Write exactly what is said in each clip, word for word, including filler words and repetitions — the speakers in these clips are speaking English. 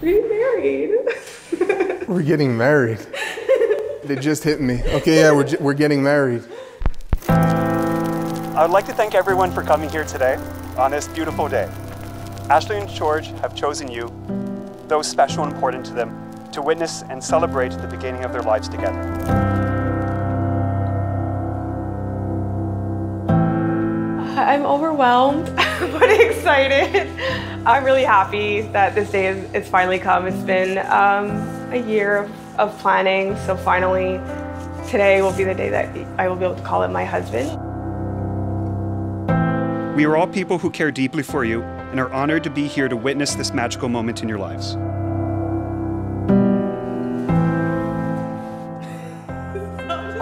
getting married. We're getting married. They just hit me. Okay, yeah, we're, we're getting married. I would like to thank everyone for coming here today on this beautiful day. Ashley and George have chosen you, those special and important to them, to witness and celebrate the beginning of their lives together. I'm overwhelmed, but excited. I'm really happy that this day is, it's finally come. It's been um, a year of, of planning, so finally today will be the day that I will be able to call him my husband. We are all people who care deeply for you and are honored to be here to witness this magical moment in your lives.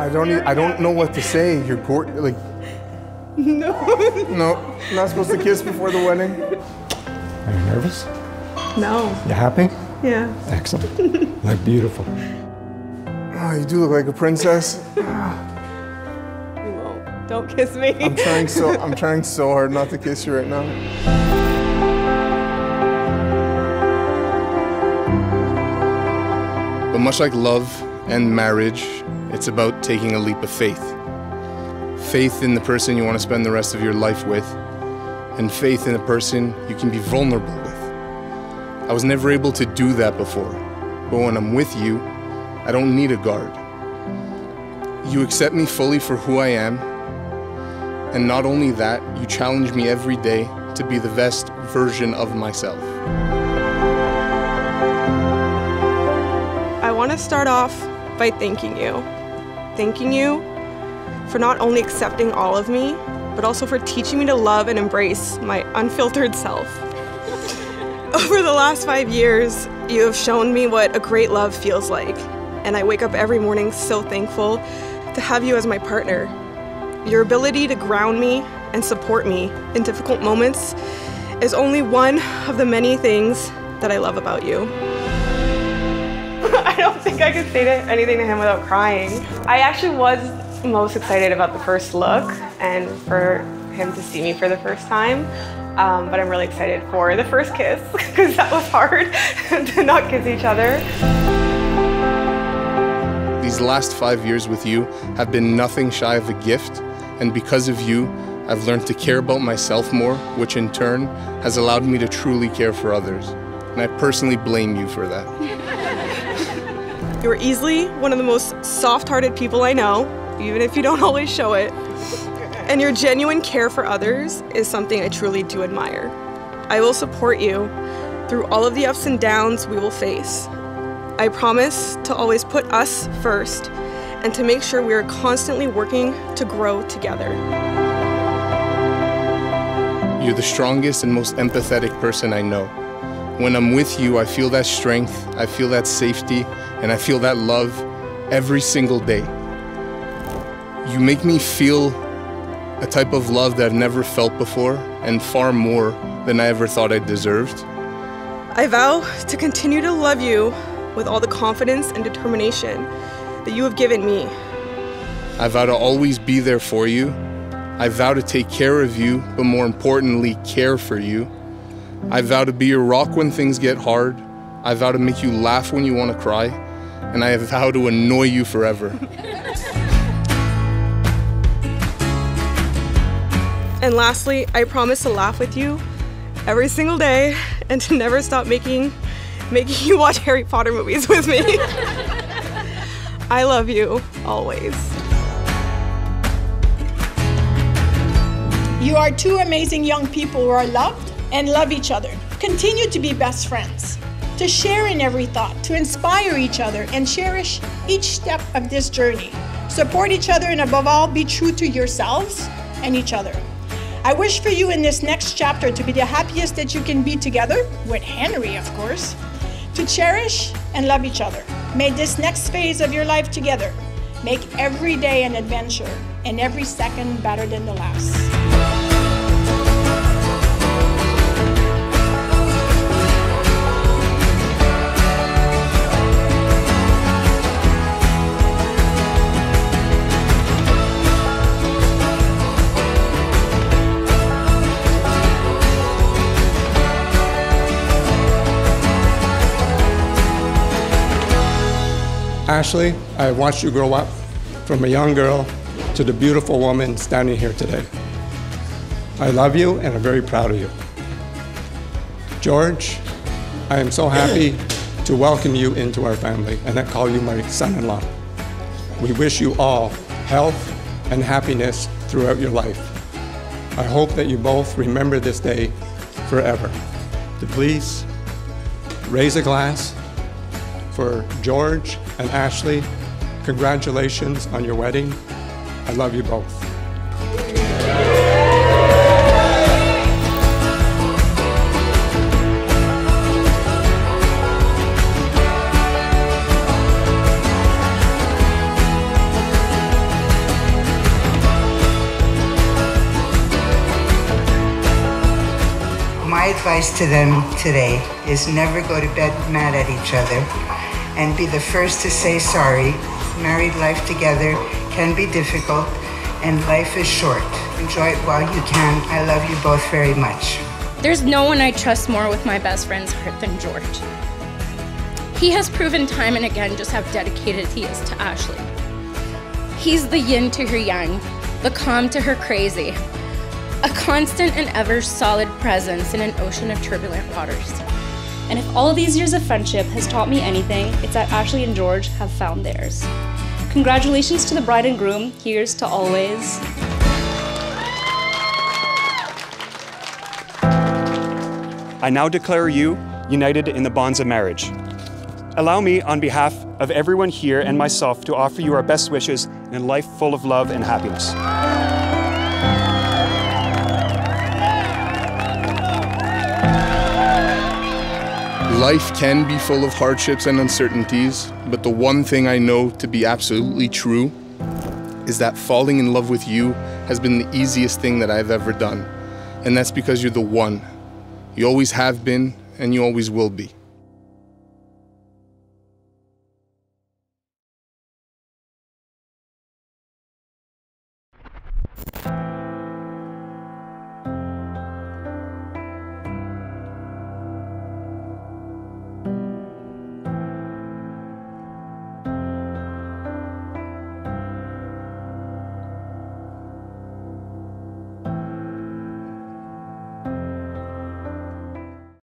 I don't, I don't know what to say. You're gorgeous. Like, no. No. Not supposed to kiss before the wedding. Are you nervous? No. You happy? Yeah. Excellent. You look beautiful. Oh, you do look like a princess. Don't kiss me. I'm trying so I'm trying so hard not to kiss you right now. But much like love and marriage, it's about taking a leap of faith. Faith in the person you want to spend the rest of your life with, and faith in the person you can be vulnerable with. I was never able to do that before, but when I'm with you, I don't need a guard. You accept me fully for who I am, and not only that, you challenge me every day to be the best version of myself. I want to start off by thanking you. Thanking you for not only accepting all of me, but also for teaching me to love and embrace my unfiltered self. Over the last five years, you have shown me what a great love feels like, and I wake up every morning so thankful to have you as my partner. Your ability to ground me and support me in difficult moments is only one of the many things that I love about you. I don't think I could say anything to him without crying. I actually was most excited about the first look and for him to see me for the first time, um, but I'm really excited for the first kiss because that was hard to not kiss each other. These last five years with you have been nothing shy of a gift, and because of you, I've learned to care about myself more, which in turn has allowed me to truly care for others. And I personally blame you for that. You're easily one of the most soft-hearted people I know, even if you don't always show it. And your genuine care for others is something I truly do admire. I will support you through all of the ups and downs we will face. I promise to always put us first and to make sure we are constantly working to grow together. You're the strongest and most empathetic person I know. When I'm with you, I feel that strength, I feel that safety, and I feel that love every single day. You make me feel a type of love that I've never felt before, and far more than I ever thought I deserved. I vow to continue to love you with all the confidence and determination that you have given me. I vow to always be there for you. I vow to take care of you, but more importantly, care for you. I vow to be your rock when things get hard. I vow to make you laugh when you want to cry. And I vow to annoy you forever. And lastly, I promise to laugh with you every single day and to never stop making making you watch Harry Potter movies with me. I love you, always. You are two amazing young people who are loved and love each other. Continue to be best friends, to share in every thought, to inspire each other, and cherish each step of this journey. Support each other, and above all, be true to yourselves and each other. I wish for you in this next chapter to be the happiest that you can be together, with Henry, of course, to cherish and love each other. May this next phase of your life together make every day an adventure and every second better than the last. Ashley, I watched you grow up from a young girl to the beautiful woman standing here today. I love you and I'm very proud of you. George, I am so happy to welcome you into our family and I call you my son-in-law. We wish you all health and happiness throughout your life. I hope that you both remember this day forever. So please raise a glass for George and Ashley. Congratulations on your wedding. I love you both. My advice to them today is never go to bed mad at each other and be the first to say sorry. Married life together can be difficult and life is short. Enjoy it while you can. I love you both very much. There's no one I trust more with my best friend's heart than George. He has proven time and again just how dedicated he is to Ashley. He's the yin to her yang, the calm to her crazy. A constant and ever solid presence in an ocean of turbulent waters. And if all these years of friendship has taught me anything, it's that Ashley and George have found theirs. Congratulations to the bride and groom. Here's to always. I now declare you united in the bonds of marriage. Allow me, on behalf of everyone here and myself, to offer you our best wishes in a life full of love and happiness. Life can be full of hardships and uncertainties, but the one thing I know to be absolutely true is that falling in love with you has been the easiest thing that I've ever done. And that's because you're the one. You always have been, and you always will be.